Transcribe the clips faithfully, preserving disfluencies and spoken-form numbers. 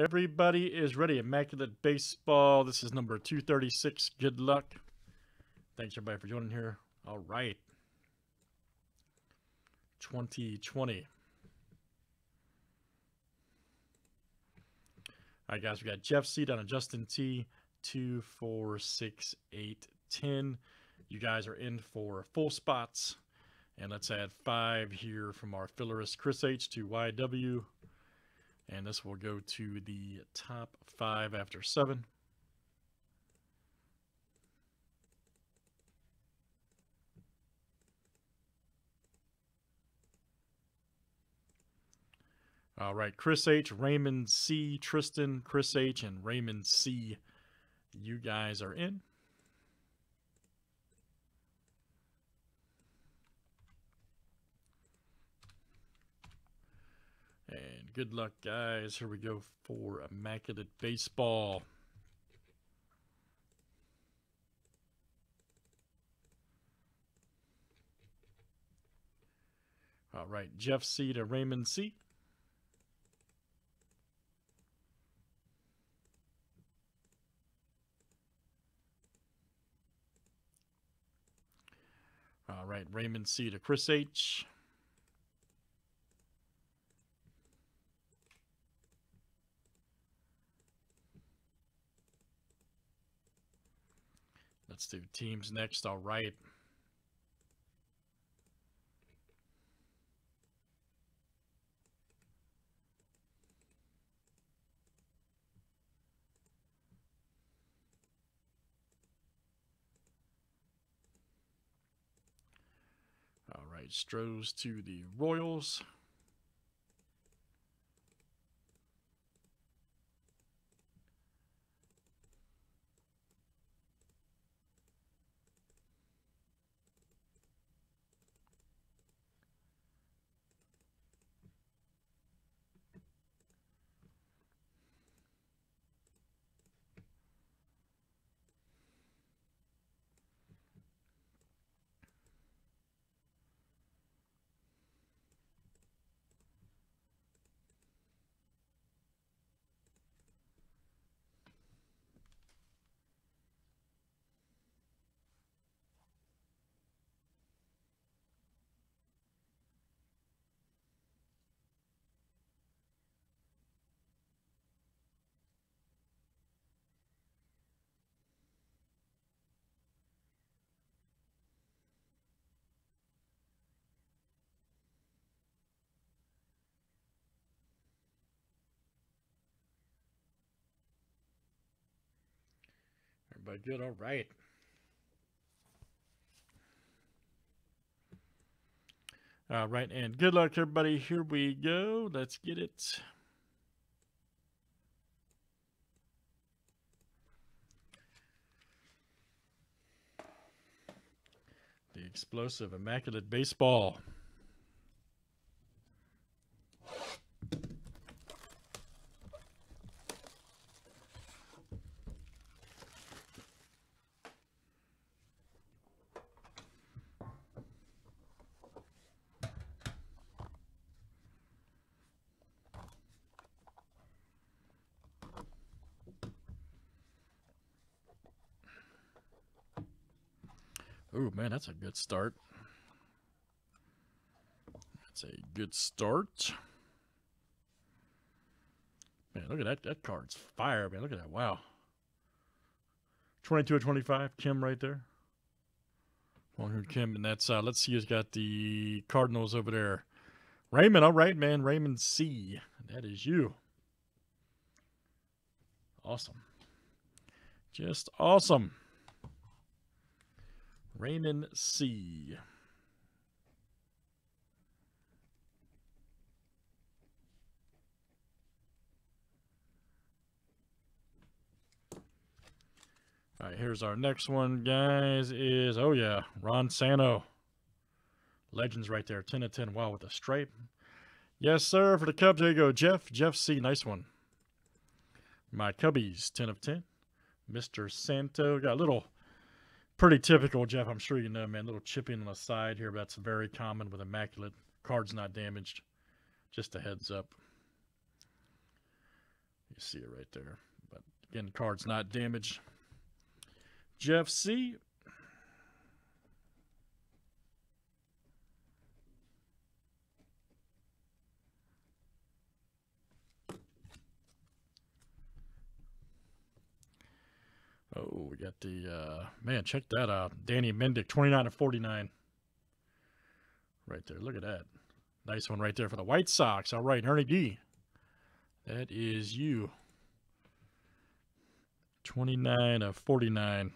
everybody is ready. Immaculate Baseball. This is number two thirty-six. Good luck. Thanks, everybody, for joining here. All right. twenty twenty. All right, guys, we got Jeff C down to Justin T, two, four, six, eight, ten. You guys are in for full spots. And let's add five here from our fillerist Chris H to Y W. And this will go to the top five after seven. All right, Chris H, Raymond C, Tristan, Chris H, and Raymond C. You guys are in. And good luck, guys. Here we go for Immaculate Baseball. All right, Jeff C to Raymond C. All right, Raymond C to Chris H. Let's do teams next. All right. Strohs to the Royals. But good, all right. All right, and good luck, everybody. Here we go. Let's get it. The explosive Immaculate Baseball. Oh, man, that's a good start. That's a good start. Man, look at that. That card's fire, man. Look at that. Wow. twenty-two of twenty-five. Kim right there. Wong-hoon Kim. And that's, uh, let's see who's got the Cardinals over there. Raymond. All right, man. Raymond C. That is you. Awesome. Just awesome. Raymond C. All right, here's our next one, guys, is, oh, yeah, Ron Santo. Legends right there, ten of ten, wow, with a stripe. Yes, sir, for the Cubs, there you go, Jeff. Jeff C, nice one. My Cubbies, ten of ten. Mister Santo, got a little... Pretty typical, Jeff. I'm sure you know, man. Little chipping on the side here, but that's very common with Immaculate. Card's not damaged. Just a heads up. You you see it right there. But again, card's not damaged. Jeff C. Oh, we got the, uh, man, check that out. Danny Mendick, twenty-nine of forty-nine. Right there. Look at that. Nice one right there for the White Sox. All right, Ernie D. That is you. twenty-nine of forty-nine.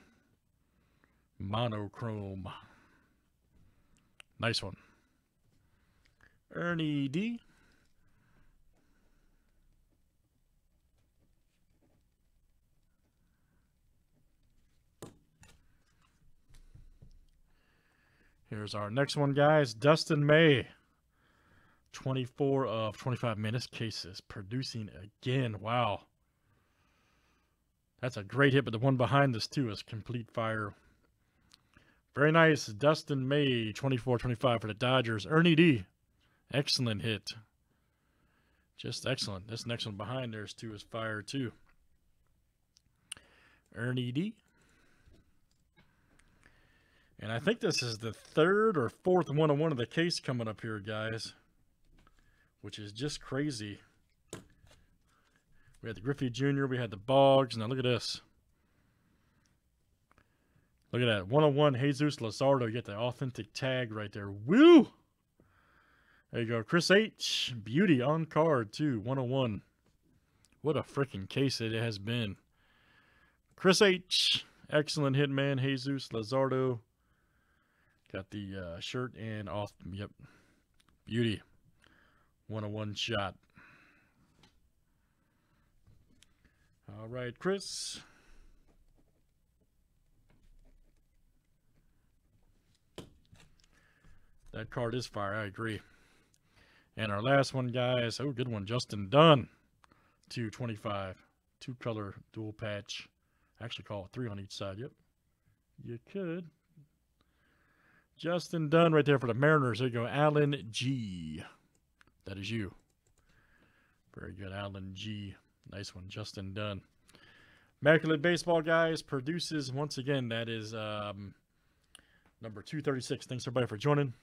Monochrome. Nice one. Ernie D. Here's our next one, guys. Dustin May, twenty-four of twenty-five minutes cases, producing again. Wow. That's a great hit, but the one behind this, too, is complete fire. Very nice. Dustin May, twenty-four twenty-five for the Dodgers. Ernie D, excellent hit. Just excellent. This next one behind theirs, too, is fire, too. Ernie D. And I think this is the third or fourth one-on-one of the case coming up here, guys, which is just crazy. We had the Griffey Junior We had the Boggs. Now, look at this. Look at that. one oh one Jesus Lazardo. You get the authentic tag right there. Woo! There you go. Chris H. Beauty on card, too. one oh one. What a freaking case it has been. Chris H. Excellent hit, man. Jesus Lazardo. Got the uh, shirt and off. Yep. Beauty. one oh one shot. All right, Chris. That card is fire. I agree. And our last one, guys. Oh, good one. Justin Dunn. two twenty-five. Two color dual patch. Actually, call it three on each side. Yep. You could. Justin Dunn right there for the Mariners. There you go. Alan G. That is you. Very good, Alan G. Nice one, Justin Dunn. Immaculate Baseball, guys, produces once again. That is um, number two thirty-six. Thanks, everybody, for joining.